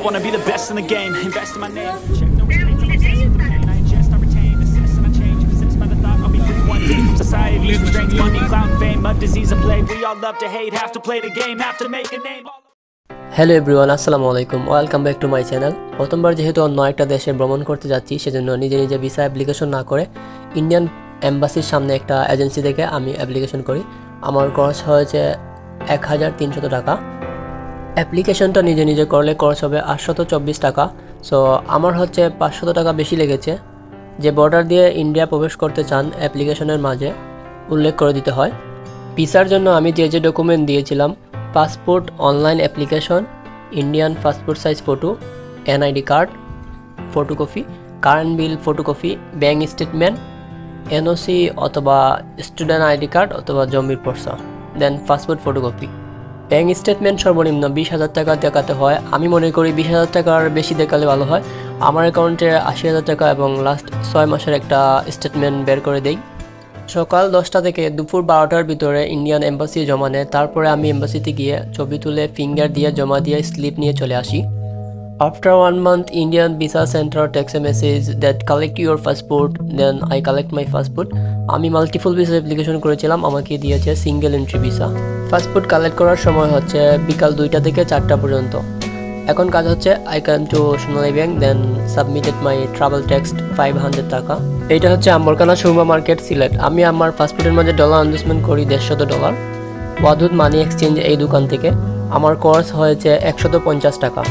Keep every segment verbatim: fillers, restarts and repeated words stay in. I wanna be the best in the game. Invest in my name. Check no retain. I ingest, I retain. Assess and I change. Possessed by the thought I'll be free one day. From society's restraints, money, clout, fame, mud, disease, and plague. We all love to hate. Have to play the game. Have to make a name. Hello everyone, আসসালামু আলাইকুম, welcome back to my channel. প্রথমবার যেহেতু অন্য একটা দেশে ভ্রমণ করতে যাচ্ছি, সেজন্য নিজে নিজে ভিসা অ্যাপ্লিকেশন না করে ইন্ডিয়ান এম্বাসির সামনে একটা এজেন্সি থেকে আমি অ্যাপ্লিকেশন করি। আমার খরচ হয়েছে এক হাজার তিনশত টাকা। অ্যাপ্লিকেশনটা নিজে নিজে করলে খরচ হবে আটশত চব্বিশ টাকা। সো আমার হচ্ছে পাঁচশত টাকা বেশি লেগেছে। যে বর্ডার দিয়ে ইন্ডিয়া প্রবেশ করতে চান অ্যাপ্লিকেশনের মাঝে উল্লেখ করে দিতে হয়। ভিসার জন্য আমি যে যে ডকুমেন্ট দিয়েছিলাম, passport, online application, Indian passport size photo, NID card photocopy, current bill photocopy, bank statement, NOC অথবা স্টুডেন্ট আইডি কার্ড অথবা জমির পর্চা, then passport photocopy. Bank statement সর্বনিম্ন বিশ হাজার টাকা দেখাতে হয়। আমি মনে করি বিশ হাজার টাকার বেশি দেখালে ভালো হয়। আমার অ্যাকাউন্টে আশি হাজার টাকা এবং লাস্ট ছয় মাসের একটা স্টেটমেন্ট বের করে দেই। সকাল দশটা থেকে দুপুর বারোটার ভিতরে ইন্ডিয়ান এম্বাসি জমা নেয়। তারপরে আমি এম্বাসিতে গিয়ে ছবি তুলে ফিঙ্গার দিয়ে জমা দিয়ে স্লিপ নিয়ে চলে আসি। After one month Indian visa centre text a message that collect your passport, then I collect my passport. আমি মাল্টিপল ভিসা অ্যাপ্লিকেশন করেছিলাম, আমাকে দিয়েছে single entry visa. Passport collect করার সময় হচ্ছে বিকাল দুইটা থেকে চারটা পর্যন্ত। এখন কাজ হচ্ছে I come to Sonali bank, then submitted my travel tax five hundred taka. এইটা হচ্ছে আম্বরকানা সুরমা মার্কেট সিলেট। আমি আমার পাসপোর্টের মাঝে ডলার ইনভেস্টমেন্ট করি দেড়শত ডলার ওয়াদুদ মানি এক্সচেঞ্জ এই দোকান থেকে। আমার খরচ হয়েছে একশত পঞ্চাশ টাকা।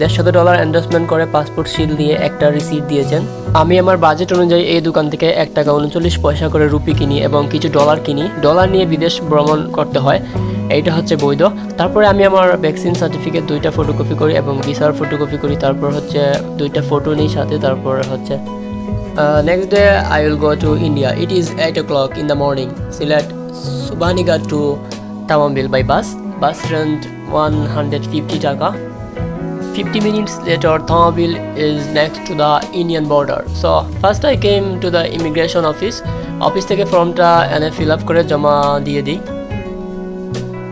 দেড়শত ডলার ইনভেস্টমেন্ট করে পাসপোর্ট সিল দিয়ে একটা রিসিপ্ট দিয়েছেন। আমি আমার বাজেট অনুযায়ী এই দোকান থেকে এক টাকা উনচল্লিশ পয়সা করে রুপি কিনি এবং কিছু ডলার কিনি। ডলার নিয়ে বিদেশ ভ্রমণ করতে হয়, এইটা হচ্ছে বৈধ। তারপরে আমি আমার ভ্যাকসিন সার্টিফিকেট দুইটা ফটোকপি করি এবং ভিসার ফটোকপি করি। তারপর হচ্ছে দুইটা ফটো নিই সাথে। তারপর হচ্ছে next day I will go to India. It is eight o'clock in the morning. Sylhet Subanighat to Tamabil by bus. Bus rent one hundred fifty taka. fifty minutes later, Tamabil is next to the Indian border. So first I came to the immigration office. Office থেকে ফর্মটা এনে fill up করে জমা দিয়ে দিই।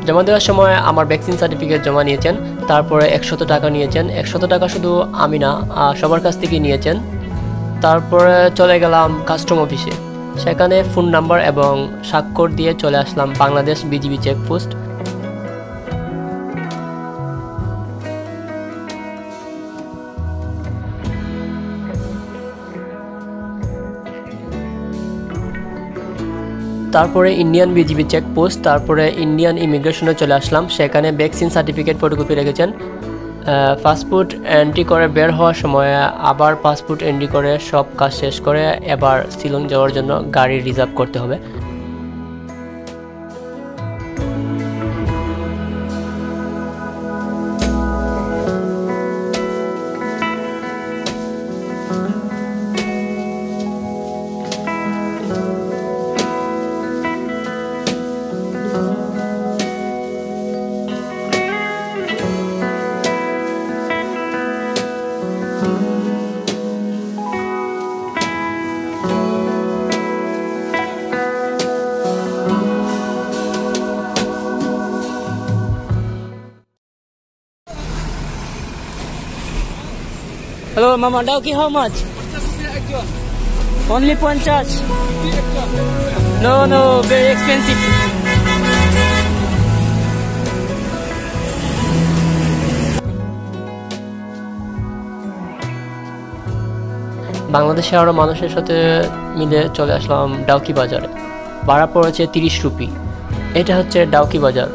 জমা দেওয়ার সময় আমার ভ্যাকসিন সার্টিফিকেট জমা নিয়েছেন। তারপরে একশত টাকা নিয়েছেন। একশত টাকা শুধু আমি না, সবার কাছ থেকেই নিয়েছেন। তারপরে চলে গেলাম কাস্টম অফিসে। সেখানে ফোন নাম্বার এবং স্বাক্ষর দিয়ে চলে আসলাম বাংলাদেশ বিজিবি চেকপোস্ট। তারপরে ইন্ডিয়ান বিজিবি চেকপোস্ট। তারপরে ইন্ডিয়ান ইমিগ্রেশনে চলে আসলাম। সেখানে ভ্যাকসিন সার্টিফিকেট ফটোকপি রেখেছেন। পাসপোর্ট এন্ট্রি করে বের হওয়ার সময় আবার পাসপোর্ট এন্ট্রি করে সব কাজ শেষ করে এবার শিলং যাওয়ার জন্য গাড়ি রিজার্ভ করতে হবে। Hello Mama, Dawki how much? Only one charge. No, no, very expensive. বাংলাদেশে আরও মানুষের সাথে মিলে চলে আসলাম ডাউকি বাজারে। ভাড়া পড়েছে তিরিশ রুপি। এটা হচ্ছে ডাউকি বাজার।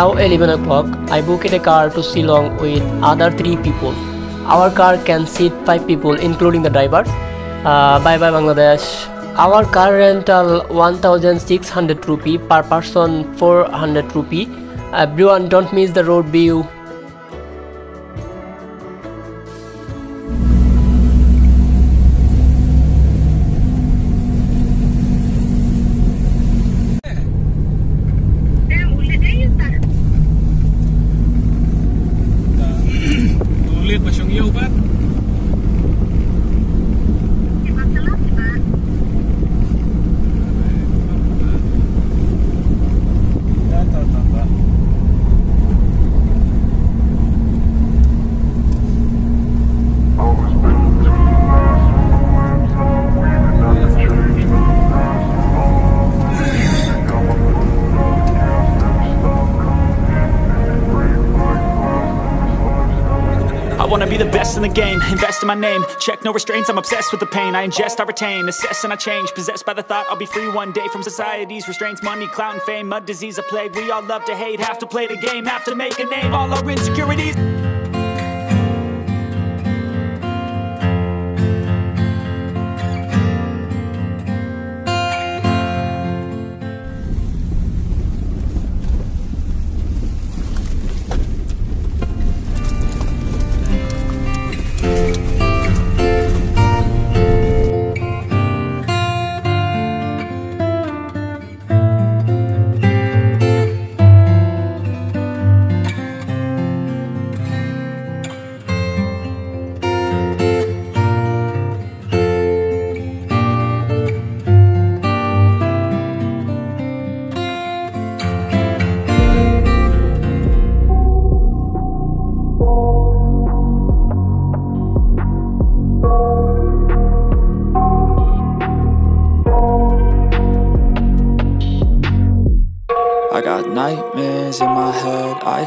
Now eleven o'clock, I booked a car to Shillong with other three people. Our car can seat five people including the drivers. Uh, bye bye Bangladesh. Our car rental one thousand six hundred rupee, per person four hundred rupee. Everyone don't miss the road view. wanna be the best in the game, invest in my name. Check no restraints, I'm obsessed with the pain. I ingest, I retain, assess and I change. Possessed by the thought I'll be free one day from society's restraints. Money, clout and fame, mud, disease, a plague. We all love to hate, have to play the game, have to make a name. All our insecurities. Nightmares in my head, I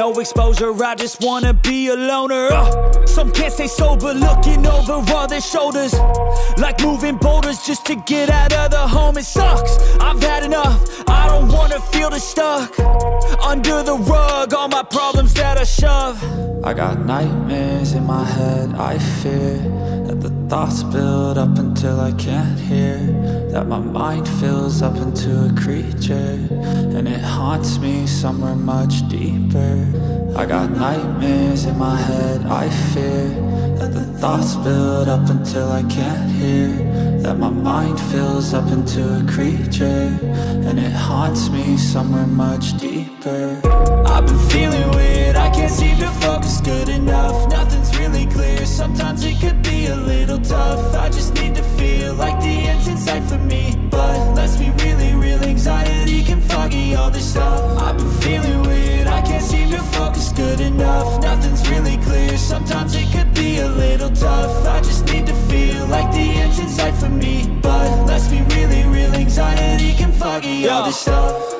No exposure, I just wanna be a loner. uh, Some can't stay sober, looking over all their shoulders, like moving boulders just to get out of the home. It sucks, I've had enough, I don't wanna feel the stuck under the rug, all my problems that I shove. I got nightmares in my head, I fear that the thoughts build up until I can't hear, that my mind fills up into a creature, and it haunts me somewhere much deeper. I got nightmares in my head, I fear that the thoughts build up until I can't hear, that my mind fills up into a creature, and it haunts me somewhere much deeper. I've been feeling weird, I can't seem to focus good enough. Nothing's really clear, sometimes it could be a little tough. I just need to feel like the end's in sight for me, but let's be really real, anxiety can foggy all this stuff. I've been feeling weird, I can't seem to focus good enough. Nothing's really clear, sometimes it could be a little tough. I just need to feel like the end's in sight for me, but let's be really real, anxiety can foggy all this stuff.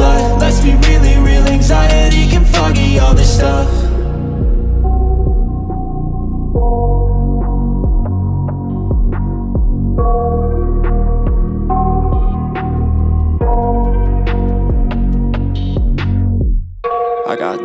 but let's be really real, anxiety can foggy all this stuff. I got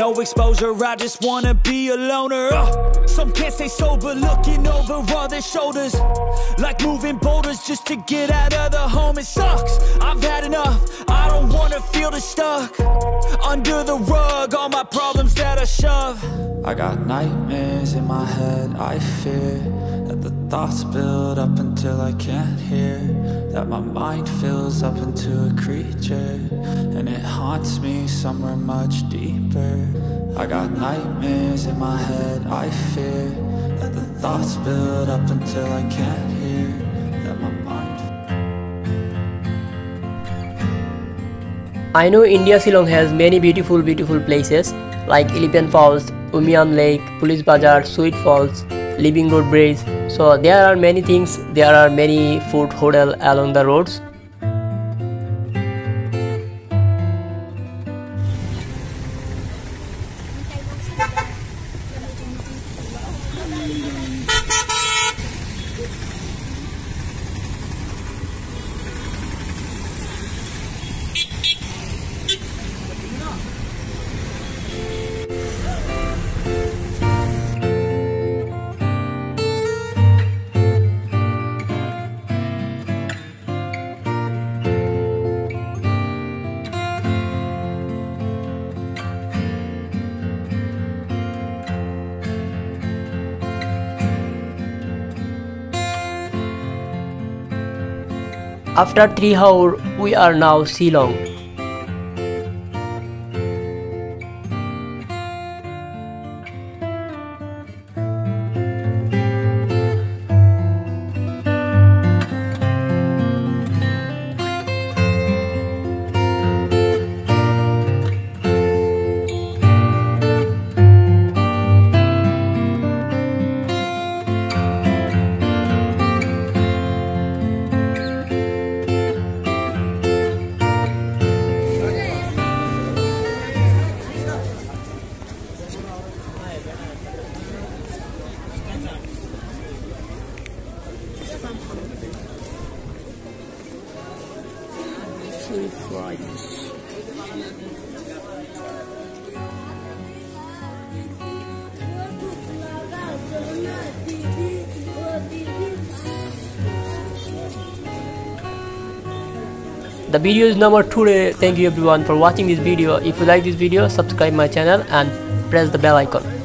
No exposure, I just wanna be a loner. uh, Some can't stay sober, looking over all their shoulders, like moving boulders just to get out of the home. It sucks, I've had enough, I don't wanna feel the stuck under the rug, I got nightmares in my head, I fear that the thoughts build up until I can't hear, that my mind fills up into a creature, and it haunts me somewhere much deeper. I got nightmares in my head, I fear that the thoughts build up until I can't hear, that my mind... I know India Shillong has many beautiful beautiful places like Elephant Falls, Umian Lake, Police Bazar, Sweet Falls, Living Road Bridge. So there are many things, there are many food hotel along the roads. After three hours, we are now Shillong. The video is number two today. Thank you everyone for watching this video. If you like this video, subscribe my channel and press the bell icon.